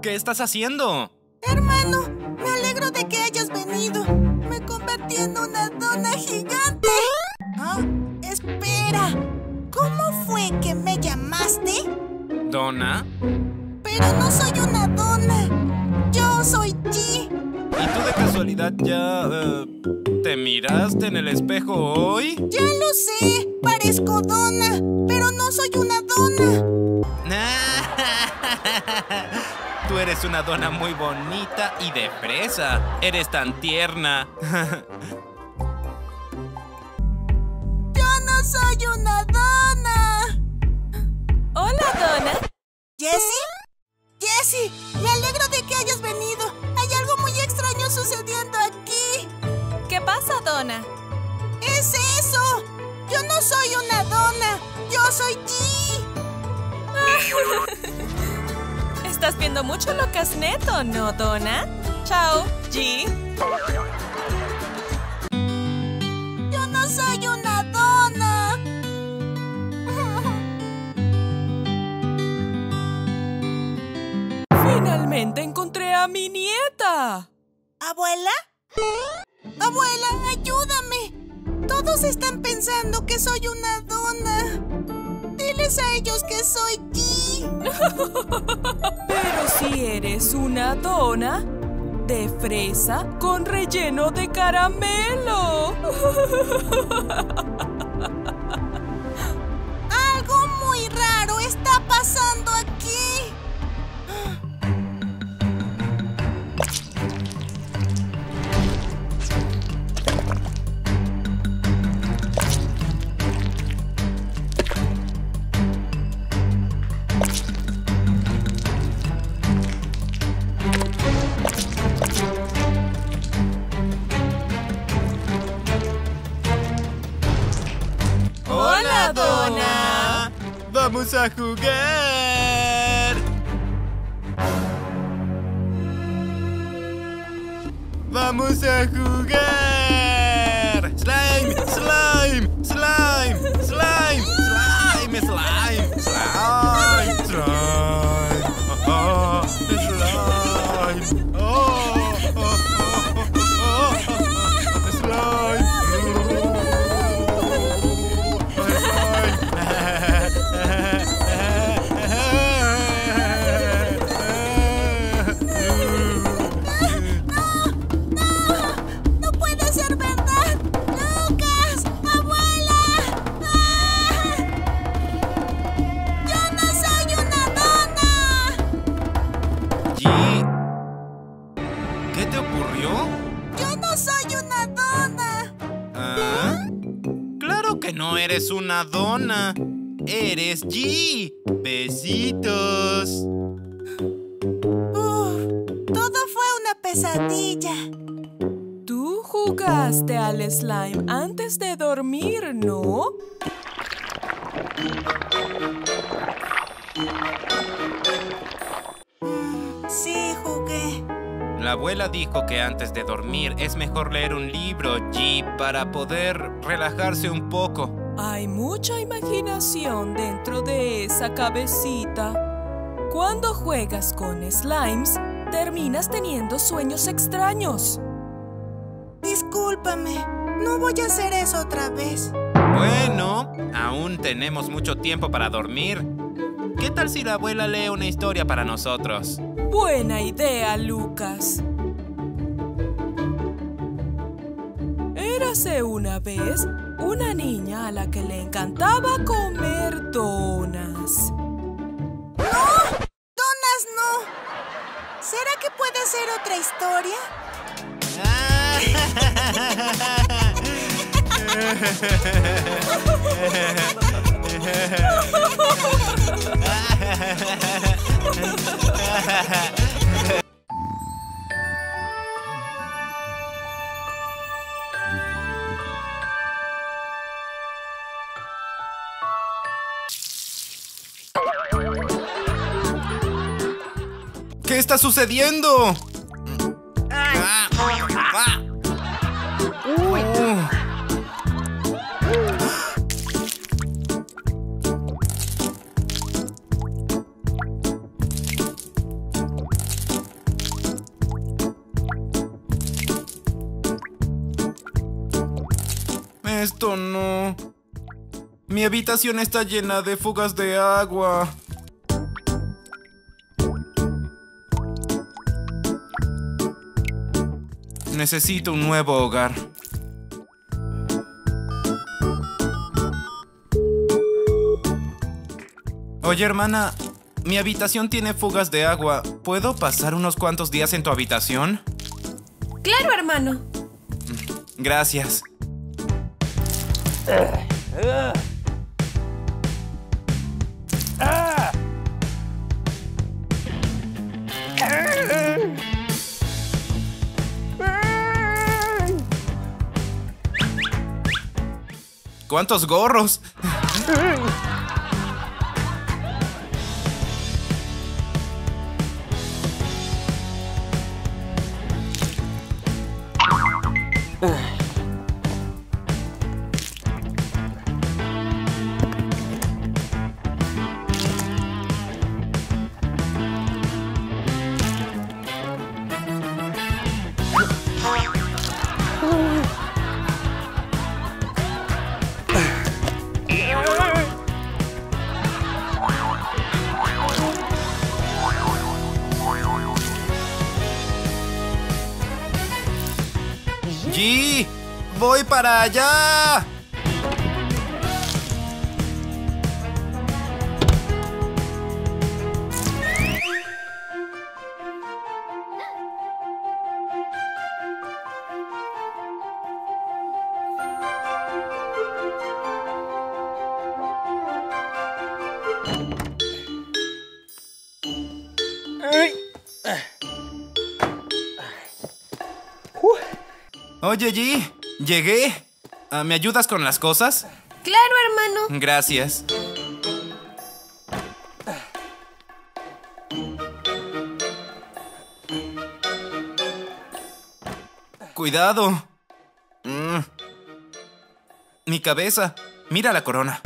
¿Qué estás haciendo? Hermano, me alegro de que hayas venido. Me convertí en una dona gigante. Ah, espera. ¿Cómo fue que me llamaste? ¿Dona? Pero no soy una dona. Yo soy Gigi. ¿Y tú de casualidad ya te miraste en el espejo hoy? Ya lo sé. Parezco dona, pero no soy una dona. Tú eres una dona muy bonita y de fresa. Eres tan tierna. ¡Yo no soy una dona! Hola, dona. ¿Jessie? ¡Jessie! Me alegro de que hayas venido. Hay algo muy extraño sucediendo aquí. ¿Qué pasa, dona? ¡Es eso! ¡Yo no soy una dona! ¡Yo soy Gigi! Estás viendo mucho Luccas Neto, ¿no, dona? Chao, Gigi. Yo no soy una dona. Finalmente encontré a mi nieta. ¿Abuela? Abuela, ayúdame. Todos están pensando que soy una dona. Diles a ellos que soy Gigi. Pero si eres una dona de fresa con relleno de caramelo. Algo muy raro está pasando aquí. ¡Hola, dona! ¡Vamos a jugar! ¡Vamos a jugar! ¡Slime! ¡Slime! ¡Slime! ¡Slime! ¡Slime! ¡Slime! ¡Slime! ¡Slime! ¡Slime! ¡Slime! Eres una dona. Eres G. Besitos. Todo fue una pesadilla. Tú jugaste al slime antes de dormir, ¿no? Sí, jugué. La abuela dijo que antes de dormir es mejor leer un libro, G, para poder relajarse un poco. Hay mucha imaginación dentro de esa cabecita. Cuando juegas con slimes, terminas teniendo sueños extraños. Discúlpame, no voy a hacer eso otra vez. Bueno, aún tenemos mucho tiempo para dormir. ¿Qué tal si la abuela lee una historia para nosotros? Buena idea, Luccas. Érase una vez una niña a la que le encantaba comer donas. ¡No! ¡Donas no! ¿Será que puede ser otra historia? ¿Qué está sucediendo? Esto no. Mi habitación está llena de fugas de agua. Necesito un nuevo hogar. Oye, hermana, mi habitación tiene fugas de agua. ¿Puedo pasar unos cuantos días en tu habitación? Claro, hermano. Gracias. ¡Cuántos gorros! ¡Voy para allá! Oye, Gigi. ¿Llegué? ¿Me ayudas con las cosas? Claro, hermano. Gracias. ¡Cuidado! Mi cabeza. Mira la corona.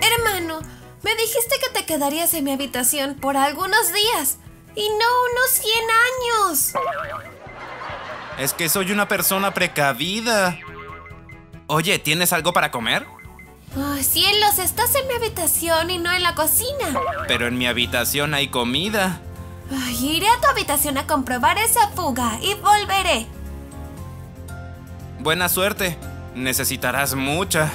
Hermano, me dijiste que te quedarías en mi habitación por algunos días. ¡Y no unos 100 años! Es que soy una persona precavida. Oye, ¿tienes algo para comer? Oh, ¡cielos! Estás en mi habitación y no en la cocina. Pero en mi habitación hay comida. Ay, iré a tu habitación a comprobar esa fuga y volveré. Buena suerte. Necesitarás mucha.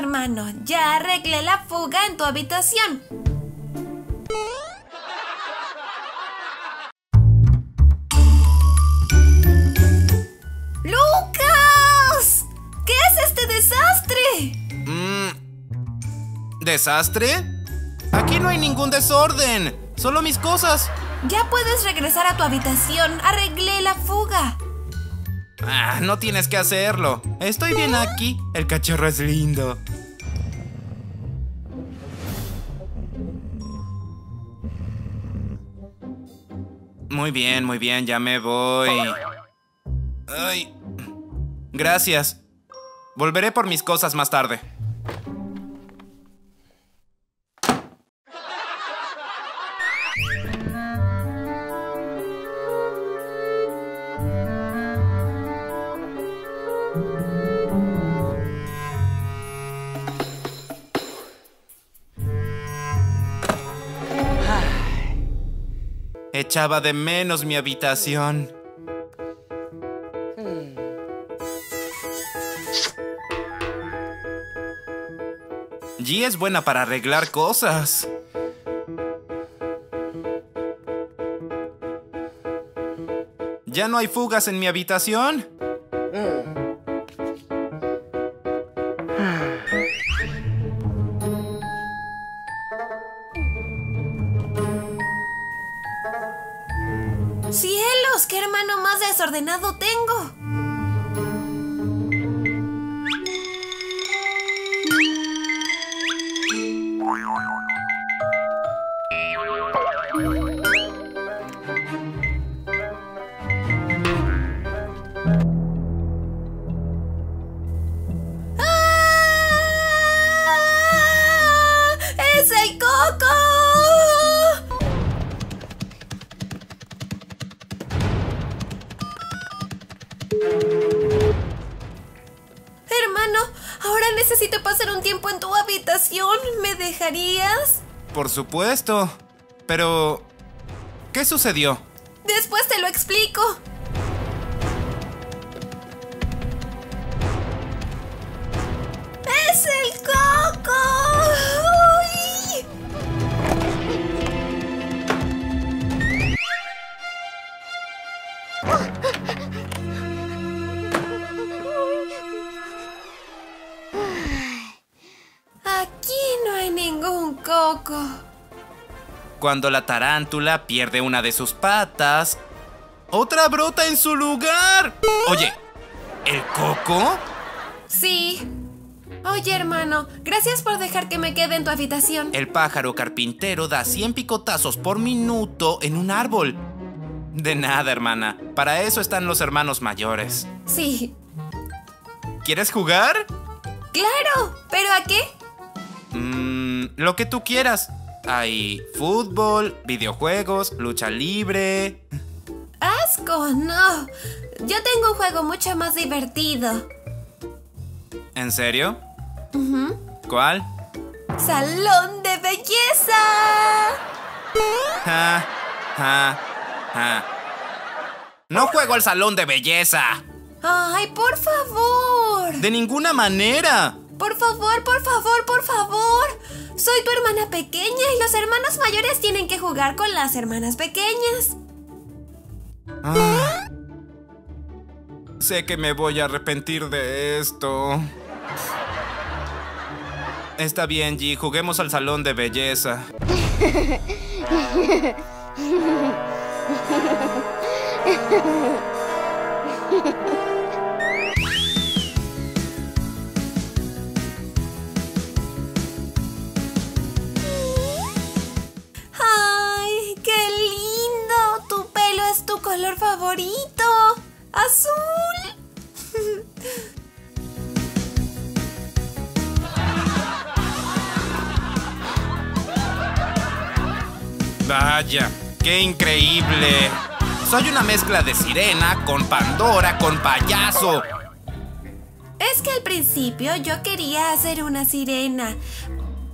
Hermano, ya arreglé la fuga en tu habitación. ¡Luccas! ¿Qué es este desastre? ¿Desastre? Aquí no hay ningún desorden, solo mis cosas. Ya puedes regresar a tu habitación, arreglé la fuga. Ah, no tienes que hacerlo. Estoy bien aquí. El cachorro es lindo. Muy bien, ya me voy. Ay. Gracias. Volveré por mis cosas más tarde. Echaba de menos mi habitación. Gigi es buena para arreglar cosas. ¿Ya no hay fugas en mi habitación? ¡Cielos! ¡Qué hermano más desordenado tengo! ¡Ah! ¡Es el coco! Necesito pasar un tiempo en tu habitación. ¿Me dejarías? Por supuesto. Pero... ¿qué sucedió? Después te lo explico. ¡Es el coco! ¡Uy! Coco. Cuando la tarántula pierde una de sus patas, otra brota en su lugar. Oye, ¿el coco? Sí. Oye, hermano, gracias por dejar que me quede en tu habitación. El pájaro carpintero da 100 picotazos por minuto en un árbol. De nada, hermana. Para eso están los hermanos mayores. Sí. ¿Quieres jugar? ¡Claro! ¿Pero a qué? Lo que tú quieras. Hay fútbol, videojuegos, lucha libre... ¡Asco! ¡No! Yo tengo un juego mucho más divertido. ¿En serio? Uh-huh. ¿Cuál? ¡Salón de belleza! Ja, ja, ja. ¡No juego al salón de belleza! ¡Ay, por favor! ¡De ninguna manera! ¡Por favor, por favor, por favor! Soy tu hermana pequeña y los hermanos mayores tienen que jugar con las hermanas pequeñas. Ah. Sé que me voy a arrepentir de esto. Está bien, Gigi, juguemos al salón de belleza. ¡Ay, qué lindo! Tu pelo es tu color favorito. ¡Azul! Vaya, qué increíble. Soy una mezcla de sirena con Pandora, con payaso. Es que al principio yo quería hacer una sirena,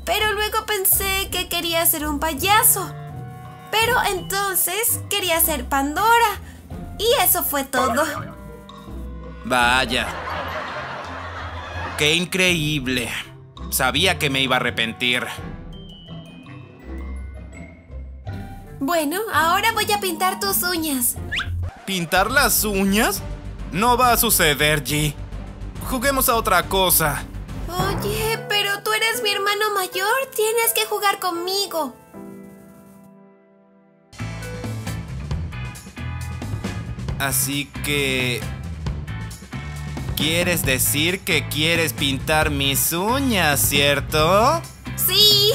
pero luego pensé que quería hacer un payaso. Pero entonces quería ser Pandora. Y eso fue todo. Vaya. Qué increíble. Sabía que me iba a arrepentir. Bueno, ahora voy a pintar tus uñas. ¿Pintar las uñas? No va a suceder, Gigi. Juguemos a otra cosa. Oye, pero tú eres mi hermano mayor. Tienes que jugar conmigo. Así que... ¿quieres decir que quieres pintar mis uñas, cierto? ¡Sí!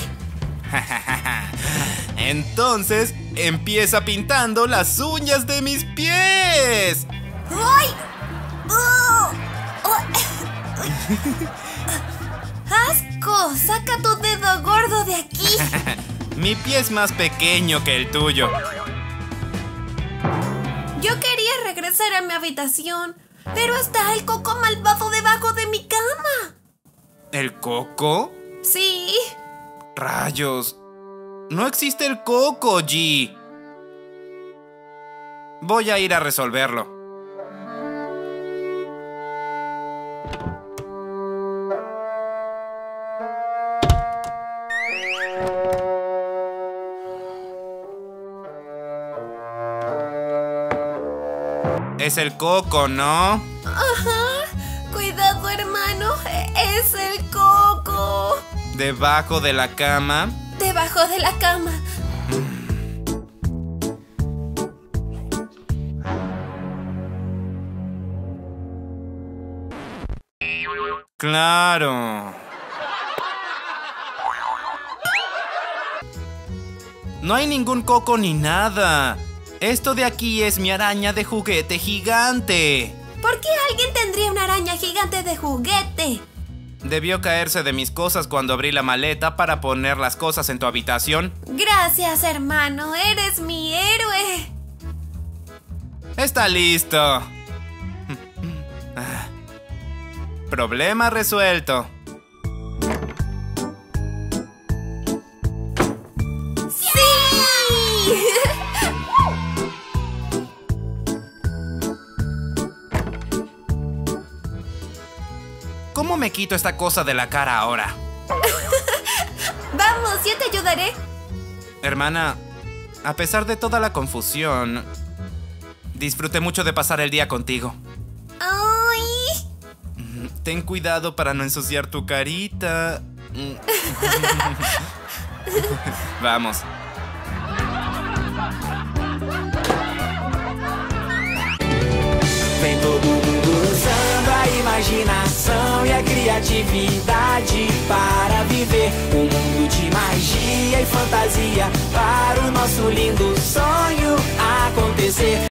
Entonces, empieza pintando las uñas de mis pies. ¡Ay! ¡Oh! ¡Oh! ¡Asco! ¡Saca tu dedo gordo de aquí! Mi pie es más pequeño que el tuyo. Yo quería regresar a mi habitación, pero está el coco malvado debajo de mi cama. ¿El coco? Sí. Rayos. No existe el coco, Gigi. Voy a ir a resolverlo. Es el coco, ¿no? Ajá. Cuidado, hermano. Es el coco. ¿Debajo de la cama? Debajo de la cama. Claro. No hay ningún coco ni nada. Esto de aquí es mi araña de juguete gigante. ¿Por qué alguien tendría una araña gigante de juguete? Debió caerse de mis cosas cuando abrí la maleta para poner las cosas en tu habitación. Gracias, hermano. Eres mi héroe. Está listo. Problema resuelto. ¿Cómo me quito esta cosa de la cara ahora? Vamos, yo te ayudaré. Hermana, a pesar de toda la confusión, disfruté mucho de pasar el día contigo. ¡Ay! Ten cuidado para no ensuciar tu carita. Vamos. Vem todo mundo usando a imaginação e a é criatividade para viver um mundo de magia e fantasia para o nosso lindo sonho acontecer.